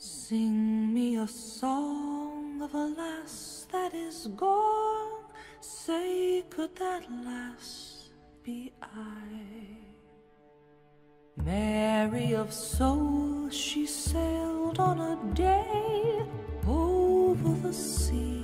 Sing me a song of a lass that is gone. Say, could that lass be I? Mary of soul, she sailed on a day over the sea.